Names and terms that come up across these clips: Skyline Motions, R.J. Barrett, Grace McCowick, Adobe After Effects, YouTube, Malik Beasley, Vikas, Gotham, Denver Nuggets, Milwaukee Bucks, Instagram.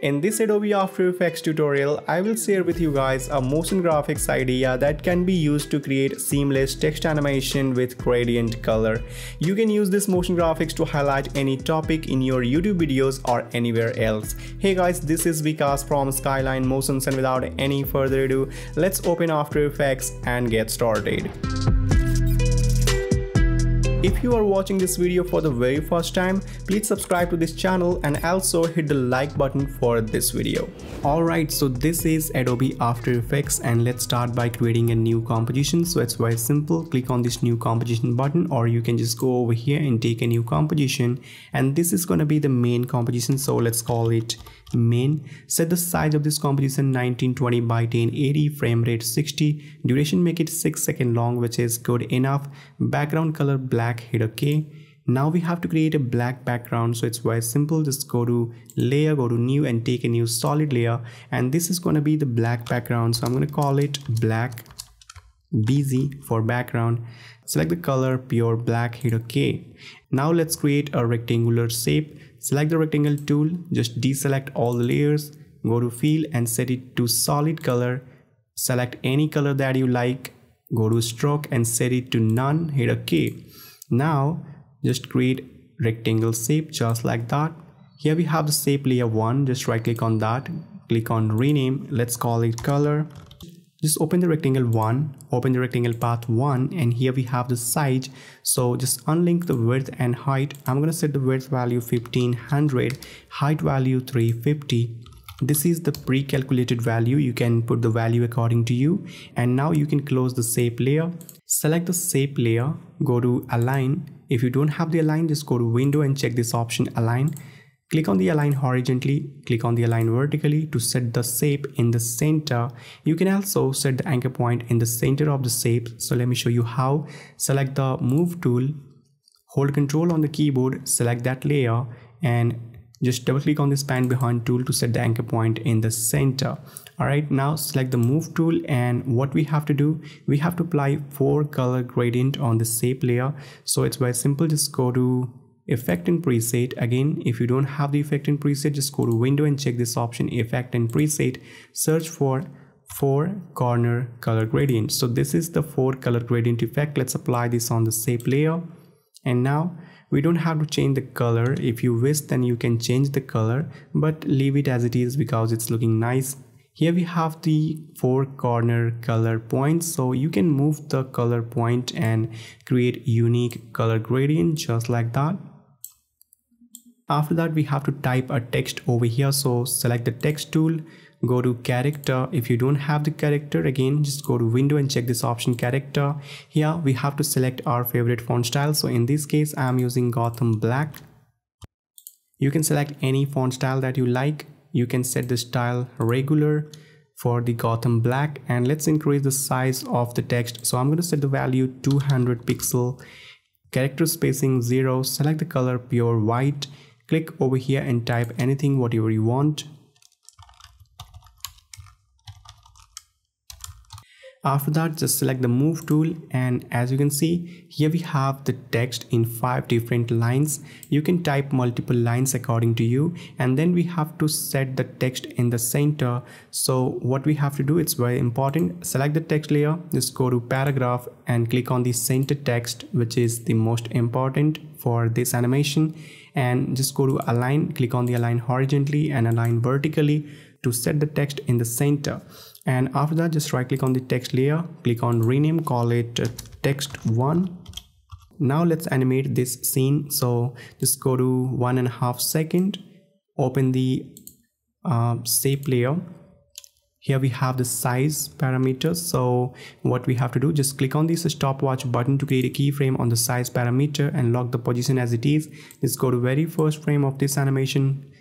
In this Adobe After Effects tutorial, I will share with you guys a motion graphics idea that can be used to create seamless text animation with gradient color. You can use this motion graphics to highlight any topic in your YouTube videos or anywhere else. Hey guys, this is Vikas from Skyline Motions, and without any further ado, let's open After Effects and get started. If you are watching this video for the very first time, please subscribe to this channel and also hit the like button for this video. Alright, so this is Adobe After Effects, and let's start by creating a new composition. So it's very simple. Click on this new composition button, or you can just go over here and take a new composition, and this is gonna be the main composition. So let's call it main. Set the size of this composition 1920 by 1080, frame rate 60, duration make it 6 seconds long, which is good enough. Background color black, hit OK. Now we have to create a black background, so it's very simple. Just go to layer, go to new, and take a new solid layer, and this is going to be the black background. So I'm going to call it black BZ for background. Select the color pure black, hit OK. Now let's create a rectangular shape. Select the rectangle tool, just deselect all the layers, go to fill and set it to solid color. Select any color that you like, go to stroke and set it to none, hit OK. Now just create rectangle shape just like that. Here we have the shape layer 1, just right click on that, click on rename, let's call it color. Just open the rectangle 1, open the rectangle path 1, and here we have the size. So just unlink the width and height. I'm gonna set the width value 1500, height value 350. This is the pre-calculated value. You can put the value according to you. And now you can close the shape layer. Select the shape layer, go to align. If you don't have the align, just go to window and check this option align. Click on the align horizontally, click on the align vertically to set the shape in the center. You can also set the anchor point in the center of the shape. So let me show you how. Select the move tool, hold control on the keyboard, select that layer, and just double click on this pan behind tool to set the anchor point in the center. Alright, now select the move tool, and what we have to do, we have to apply 4 color gradient on the shape layer. So it's very simple, just go to effect and preset. Again, if you don't have the effect and preset, just go to window and check this option effect and preset, search for 4 corner color gradient. So this is the 4 color gradient effect. Let's apply this on the shape layer, and now we don't have to change the color. If you wish, then you can change the color, but leave it as it is because it's looking nice. Here we have the 4 corner color points, so you can move the color point and create unique color gradient just like that. After that, we have to type a text over here. So select the text tool, go to character. If you don't have the character, again, just go to window and check this option character. Here we have to select our favorite font style. So in this case, I am using Gotham Black. You can select any font style that you like. You can set the style regular for the Gotham Black, and let's increase the size of the text. So I'm going to set the value 200 pixel, character spacing 0, select the color pure white. Click over here and type anything, whatever you want. After that, just select the move tool, and as you can see, here we have the text in 5 different lines. You can type multiple lines according to you, and then we have to set the text in the center. So what we have to do, it's very important. Select the text layer, just go to paragraph and click on the center text, which is the most important for this animation, and just go to align, click on the align horizontally and align vertically to set the text in the center. And after that, just right click on the text layer, click on rename, call it text 1. Now let's animate this scene. So just go to 1.5 seconds, open the shape layer. Here we have the size parameters. So what we have to do, just click on this stopwatch button to create a keyframe on the size parameter and lock the position as it is. Just go to very first frame of this animation,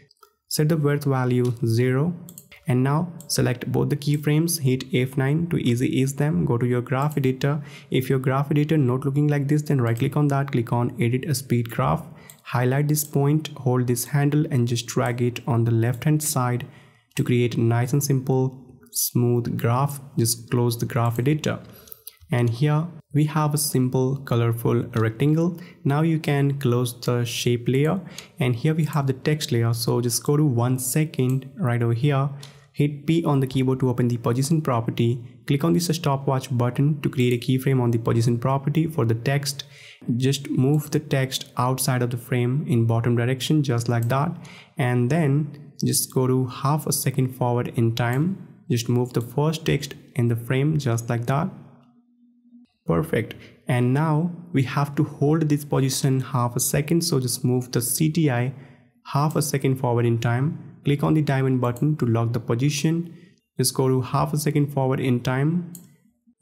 set the width value 0. And now select both the keyframes, hit F9 to easy ease them, go to your graph editor. If your graph editor not looking like this, then right click on that, click on edit a speed graph, highlight this point, hold this handle and just drag it on the left hand side to create a nice and simple smooth graph. Just close the graph editor. And here we have a simple colorful rectangle. Now you can close the shape layer, and here we have the text layer. So just go to 1 second right over here, hit P on the keyboard to open the position property, click on this stopwatch button to create a keyframe on the position property for the text. Just move the text outside of the frame in bottom direction, just like that, and then just go to 1/2 second forward in time. Just move the first text in the frame, just like that. Perfect. And now we have to hold this position 1/2 second. So just move the CTI 1/2 second forward in time. Click on the diamond button to lock the position. Just go to 1/2 second forward in time.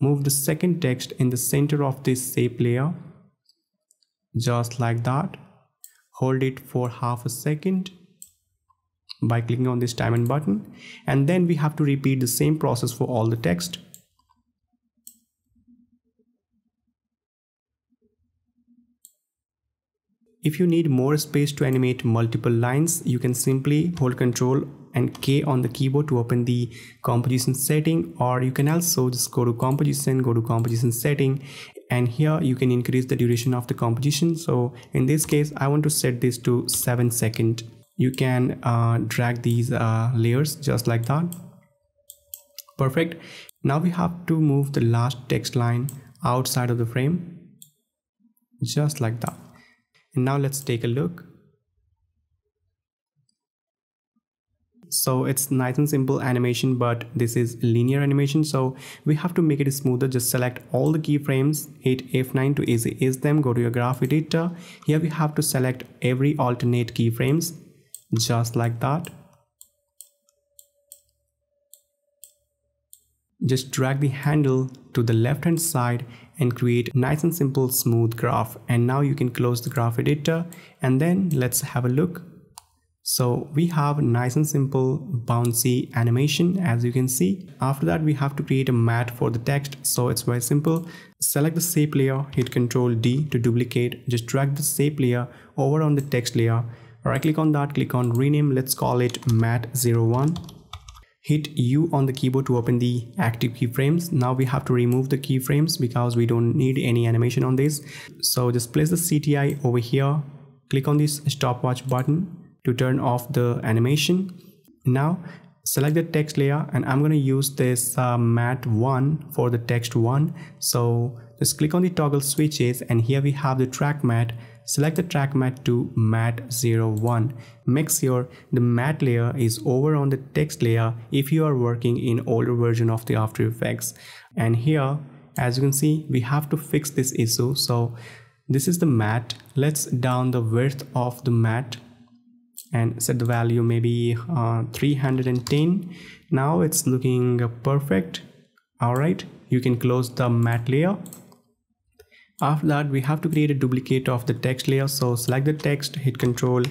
Move the second text in the center of this shape layer. Just like that. Hold it for 1/2 second by clicking on this diamond button. And then we have to repeat the same process for all the text. If you need more space to animate multiple lines, you can simply hold Ctrl and K on the keyboard to open the composition setting, or you can also just go to composition setting, and here you can increase the duration of the composition. So in this case, I want to set this to 7 seconds. You can drag these layers just like that. Perfect. Now we have to move the last text line outside of the frame, just like that. And now let's take a look. So it's nice and simple animation, but this is linear animation, so we have to make it smoother. Just select all the keyframes, hit F9 to easy ease them, go to your graph editor. Here we have to select every alternate keyframes, just like that. Just drag the handle to the left hand side and create nice and simple smooth graph. And now you can close the graph editor, and then let's have a look. So we have nice and simple bouncy animation, as you can see. After that, we have to create a mat for the text. So it's very simple. Select the shape layer, hit Ctrl D to duplicate. Just drag the shape layer over on the text layer. Right click on that, click on rename. Let's call it mat 01. Hit U on the keyboard to open the active keyframes. Now we have to remove the keyframes because we don't need any animation on this. So just place the CTI over here. Click on this stopwatch button to turn off the animation. Now select the text layer, and I'm going to use this mat 1 for the text 1. So just click on the toggle switches, and here we have the track mat. Select the track mat to mat 01. Make sure the mat layer is over on the text layer if you are working in older version of the After Effects. And here, as you can see, we have to fix this issue. So this is the mat. Let's down the width of the mat and set the value maybe 310. Now it's looking perfect. All right, you can close the mat layer. After that, we have to create a duplicate of the text layer. So select the text, hit Ctrl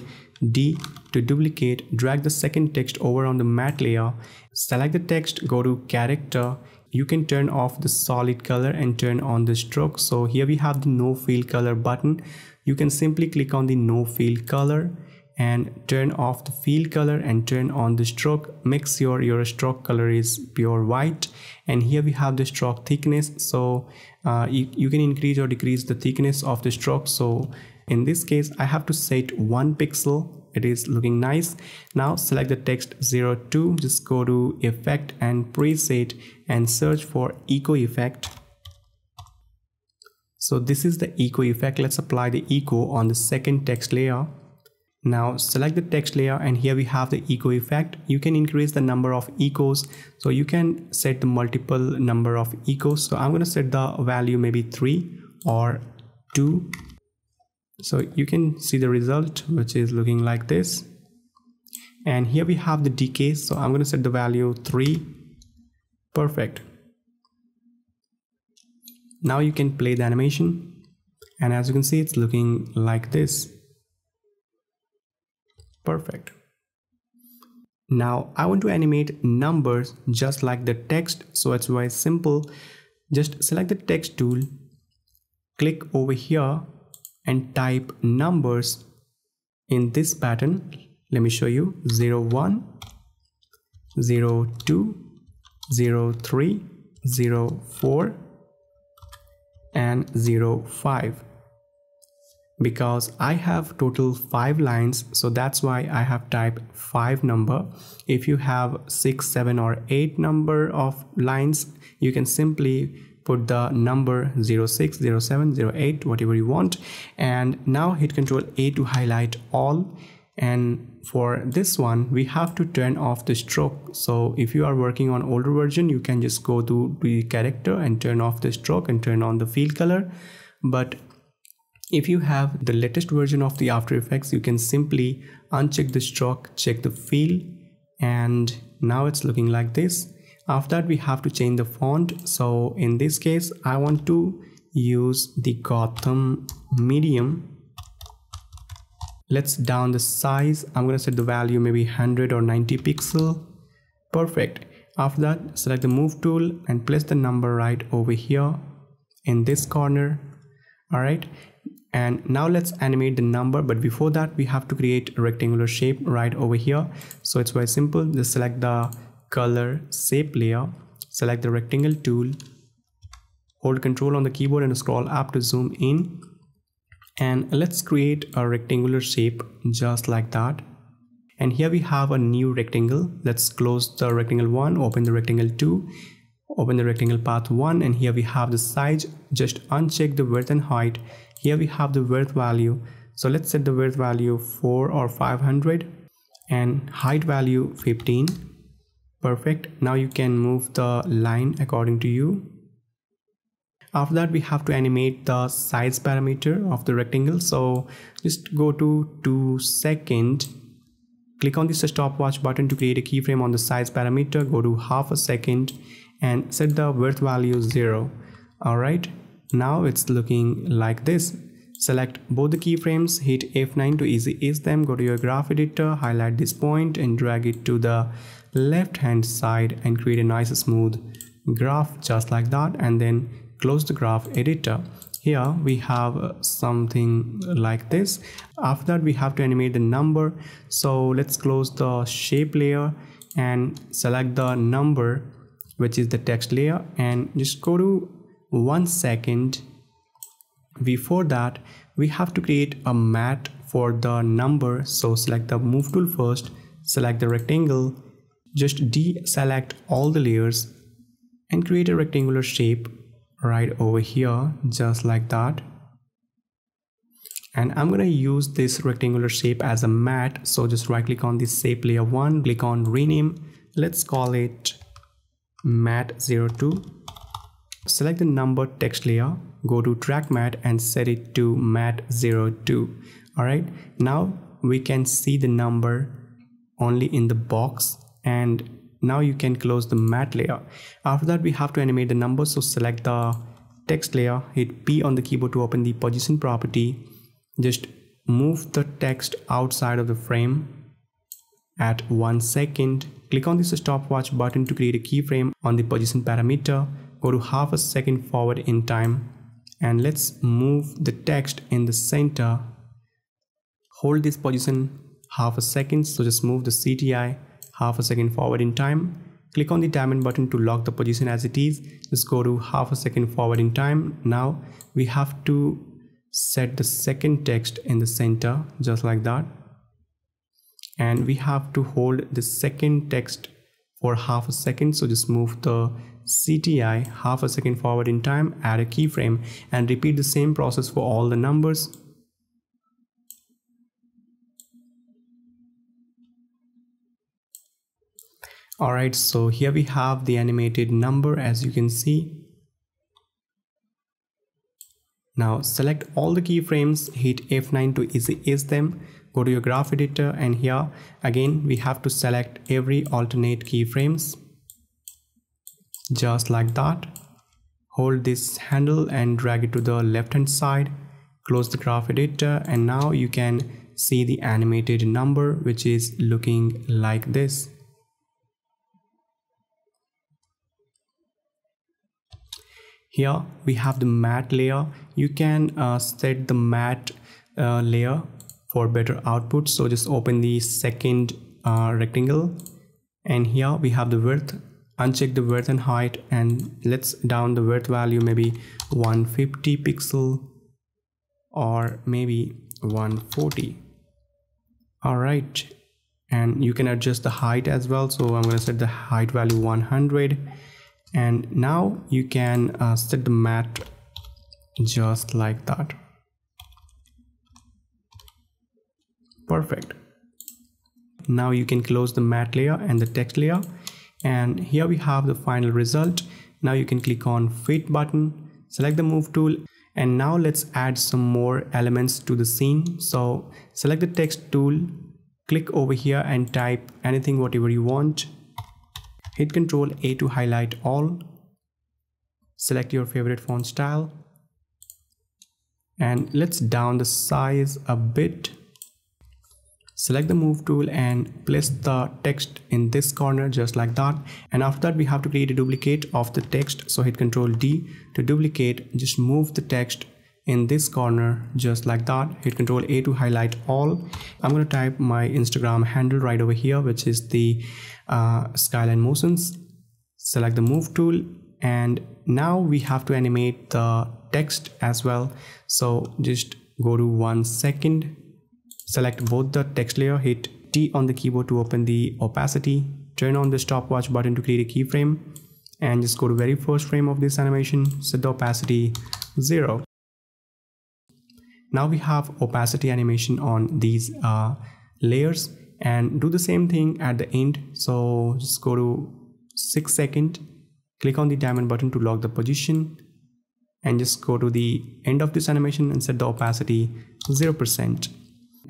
D to duplicate, drag the second text over on the matte layer. Select the text, go to character. You can turn off the solid color and turn on the stroke. So here we have the no fill color button. You can simply click on the no fill color and turn off the fill color and turn on the stroke. Make sure your stroke color is pure white. And here we have the stroke thickness. So you can increase or decrease the thickness of the stroke. So in this case, I have to set 1 pixel. It is looking nice. Now select the text 02. Just go to effect and preset and search for echo effect. So this is the echo effect. Let's apply the echo on the second text layer. Now select the text layer, and here we have the echo effect. You can increase the number of echoes. So you can set the multiple number of echoes. So I'm going to set the value maybe 3 or 2. So you can see the result, which is looking like this. And here we have the decay. So I'm going to set the value 3. Perfect. Now you can play the animation. And as you can see, it's looking like this. Perfect. Now I want to animate numbers just like the text. So it's very simple. Just select the text tool, click over here and type numbers in this pattern. Let me show you. 01, 02, 03, 04, and 0, 5, because I have total 5 lines, so that's why I have typed 5 number. If you have 6, 7 or 8 number of lines, you can simply put the number 06, 07, 08, whatever you want, and now hit Ctrl A to highlight all. And for this one we have to turn off the stroke, so if you are working on older version you can just go to the character and turn off the stroke and turn on the fill color. But if you have the latest version of the After Effects, you can simply uncheck the stroke, check the fill, and now it's looking like this. After that we have to change the font, so in this case I want to use the Gotham medium. Let's down the size. I'm gonna set the value maybe 100 or 90 pixel. Perfect. After that, select the move tool and place the number right over here in this corner. All right, and now let's animate the number, but before that we have to create a rectangular shape right over here. So it's very simple, just select the color shape layer, select the rectangle tool, hold Control on the keyboard and scroll up to zoom in. And let's create a rectangular shape just like that. And here we have a new rectangle. Let's close the rectangle 1, open the rectangle 2, open the rectangle path 1, and here we have the size. Just uncheck the width and height. Here we have the width value. So let's set the width value 4 or 500 and height value 15. Perfect. Now you can move the line according to you. After that we have to animate the size parameter of the rectangle, so just go to 2 seconds, click on the stopwatch button to create a keyframe on the size parameter, go to ½ a second and set the width value 0. Alright, now it's looking like this. Select both the keyframes, hit F9 to easy ease them, go to your graph editor, highlight this point and drag it to the left hand side and create a nice smooth graph just like that, and then close the graph editor. Here we have something like this. After that we have to animate the number, so let's close the shape layer and select the number which is the text layer and just go to 1 second. Before that we have to create a mat for the number, so select the move tool first, select the rectangle, just deselect all the layers and create a rectangular shape right over here just like that. And I'm gonna use this rectangular shape as a mat, so just right click on the shape layer 1, click on rename, let's call it mat 02, select the number text layer, go to track mat and set it to mat 02. All right, now we can see the number only in the box, and now you can close the mat layer. After that we have to animate the number, so select the text layer, hit P on the keyboard to open the position property, just move the text outside of the frame at 1 second, click on this stopwatch button to create a keyframe on the position parameter, go to ½ a second forward in time and let's move the text in the center, hold this position ½ a second, so just move the CTI ½ a second forward in time, click on the diamond button to lock the position as it is, just go to ½ a second forward in time. Now we have to set the second text in the center just like that, and we have to hold the second text for ½ a second, so just move the CTI ½ a second forward in time, add a keyframe and repeat the same process for all the numbers. Alright, so here we have the animated number as you can see. Now select all the keyframes, hit F9 to easy ease them, go to your graph editor and here again we have to select every alternate keyframes just like that. Hold this handle and drag it to the left hand side, close the graph editor, and now you can see the animated number which is looking like this. Here we have the matte layer. You can set the matte layer for better output, so just open the second rectangle and here we have the width uncheck the width and height, and let's down the width value maybe 150 pixel or maybe 140. All right, and you can adjust the height as well. So I'm going to set the height value 100, and now you can set the matte just like that. Perfect. Now you can close the matte layer and the text layer, and here we have the final result. Now you can click on fit button, select the move tool, and now let's add some more elements to the scene. So select the text tool, click over here and type anything whatever you want. Hit Ctrl A to highlight all. Select your favorite font style, and let's down the size a bit. Select the move tool and place the text in this corner just like that. And after that we have to create a duplicate of the text. So hit Ctrl D to duplicate, just move the text in this corner just like that. Hit Ctrl A to highlight all. I'm going to type my Instagram handle right over here, which is the Skyline Motions. Select the move tool, and now we have to animate the text as well. So just go to 1 second. Select both the text layer, hit T on the keyboard to open the opacity, turn on the stopwatch button to create a keyframe, and just go to very first frame of this animation, set the opacity 0. Now we have opacity animation on these layers, and do the same thing at the end. So just go to 6 seconds, click on the diamond button to lock the position, and just go to the end of this animation and set the opacity 0%.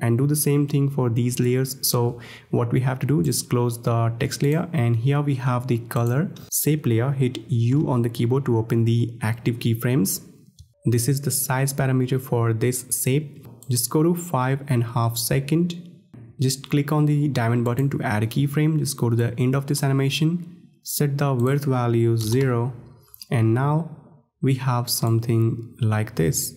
And do the same thing for these layers. So what we have to do, just close the text layer, and here we have the color shape layer, hit U on the keyboard to open the active keyframes. This is the size parameter for this shape. Just go to 5.5 seconds, just click on the diamond button to add a keyframe, just go to the end of this animation, set the width value 0, and now we have something like this.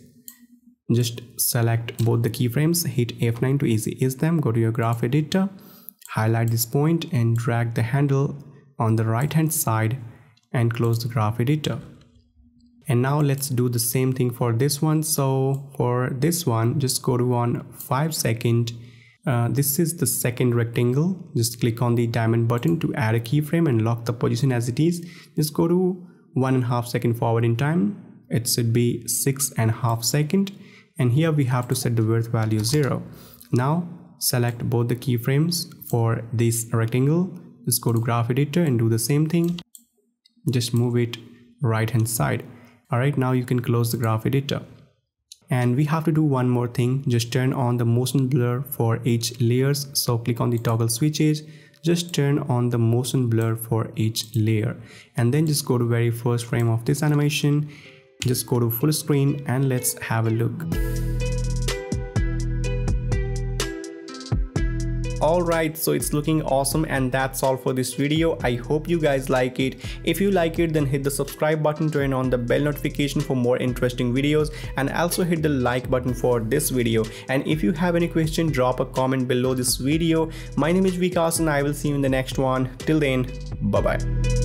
Just select both the keyframes, hit F9 to easy ease them, go to your graph editor, highlight this point and drag the handle on the right hand side and close the graph editor. And now let's do the same thing for this one. So for this one, just go to on 5 seconds. This is the second rectangle. Just click on the diamond button to add a keyframe and lock the position as it is. Just go to 1.5 seconds forward in time. It should be 6.5 seconds. And here we have to set the width value 0. Now select both the keyframes for this rectangle. Just go to graph editor and do the same thing. Just move it right hand side. All right, now you can close the graph editor. And we have to do one more thing. Just turn on the motion blur for each layers. So click on the toggle switch edge. Just turn on the motion blur for each layer. And then just go to very first frame of this animation. Just go to full screen and let's have a look. Alright, so it's looking awesome, and that's all for this video. I hope you guys like it. If you like it, then hit the subscribe button, turn on the bell notification for more interesting videos, and also hit the like button for this video. And if you have any question, drop a comment below this video. My name is Vikas, and I will see you in the next one. Till then, bye bye.